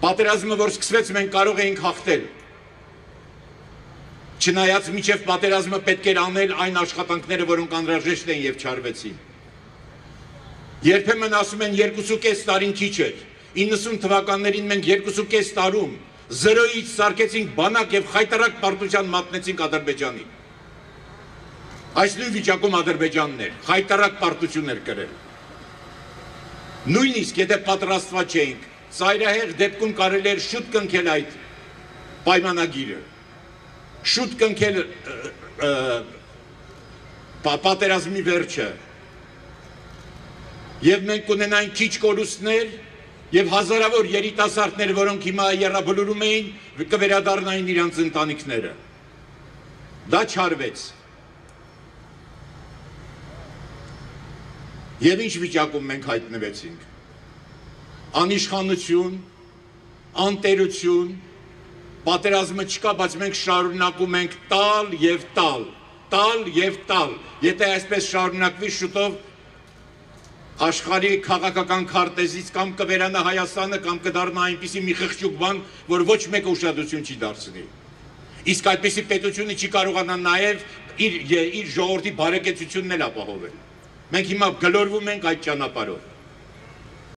Պատերազմը, որ սկսվեց, մենք կարող էինք հաղթել։ Չնայած միջև պատերազմը պետք էր անել այն աշխատանքները, որոնք անհրաժեշտ են եւ չարվեցին։ Երբեմն ասում են 2.5 տարին քիչ էր։ 90 թվականներին մենք 2.5 տարում զրոյից սարկեցինք բանակ եւ խայտարակ պարտության մատնեցինք Ադրբեջանի։ Այս նույն վիճակում Ադրբեջանն էր, խայտարակ պարտություններ կրել։ Նույնիսկ եթե պատրաստված չէինք, ծայրահեղ դեպքում կարելի էր շուտ կնքել այդ պայմանագիրը, շուտ կնքել պատերազմի վերջը, եւ մենք կունենանք քիչ կորուստներ եւ հազարավոր երիտասարդներ, որոնք հիմա եռաբլուրում էին, կվերադառնային իրենց ընտանիքները։ Դա չարվեց։ Եվ ինչ վիճակում մենք հայտնվեցինք։ Անիշխանություն, անտերություն, պատերազմը չկա, բայց մենք շարունակում ենք տալ եւ տալ, տալ եւ տալ։ Եթե այսպես շարունակվի, շուտով աշխարհի քաղաքական քարտեզից կամ կվերանա Հայաստանը, կամ կդառնա այնպիսի մի խղճուկ բան, որ ոչ մեկ ուշադրություն չի դարձնի։ Իսկ այդպիսի պետությունը չի կարողանա նաեւ իր ժողովրդի բարեկեցությունն էլ ապահովել։ Մենք հիմա գլորվում ենք այդ ճանապարհով։